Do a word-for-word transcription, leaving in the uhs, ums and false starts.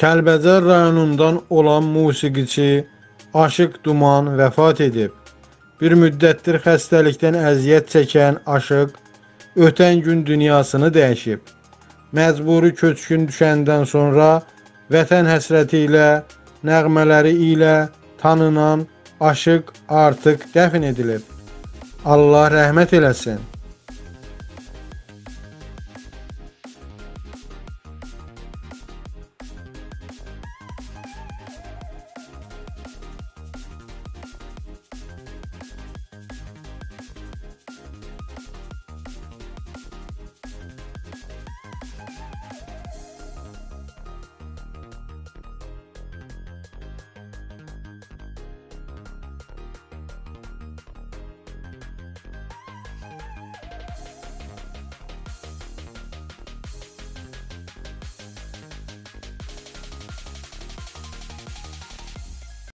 Kəlbəcər rayonundan olan musiqiçi Aşıq Duman vəfat edib. Bir müddətdir xəstəlikdən əziyyət çəkən Aşıq, ötən gün dünyasını dəyişib. Məcburi köçkün düşəndən sonra vətən həsrəti ilə, nəğmələri ilə tanınan Aşıq artıq dəfn edilib. Allah rəhmət eləsin.